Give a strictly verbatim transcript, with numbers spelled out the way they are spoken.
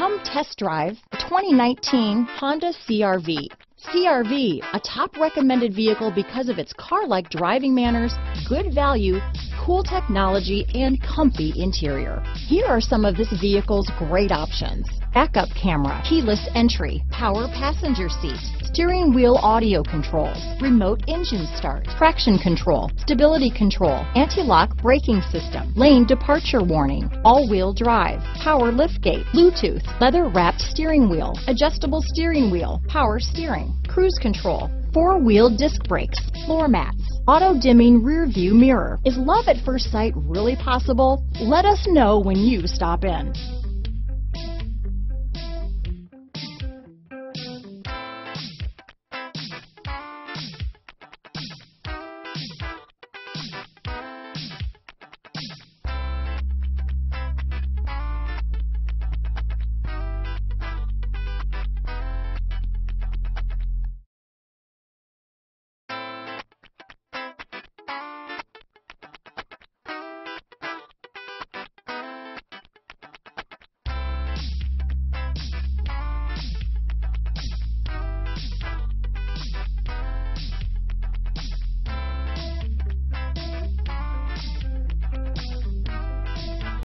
Come test drive the twenty nineteen Honda C R V. C R V, a top recommended vehicle because of its car-like driving manners, good value, cool technology, and comfy interior. Here are some of this vehicle's great options: backup camera, keyless entry, power passenger seat, steering wheel audio controls, remote engine start, traction control, stability control, anti-lock braking system, lane departure warning, all-wheel drive, power liftgate, Bluetooth, leather-wrapped steering wheel, adjustable steering wheel, power steering, cruise control, four-wheel disc brakes, floor mats, auto-dimming rear-view mirror. Is love at first sight really possible? Let us know when you stop in.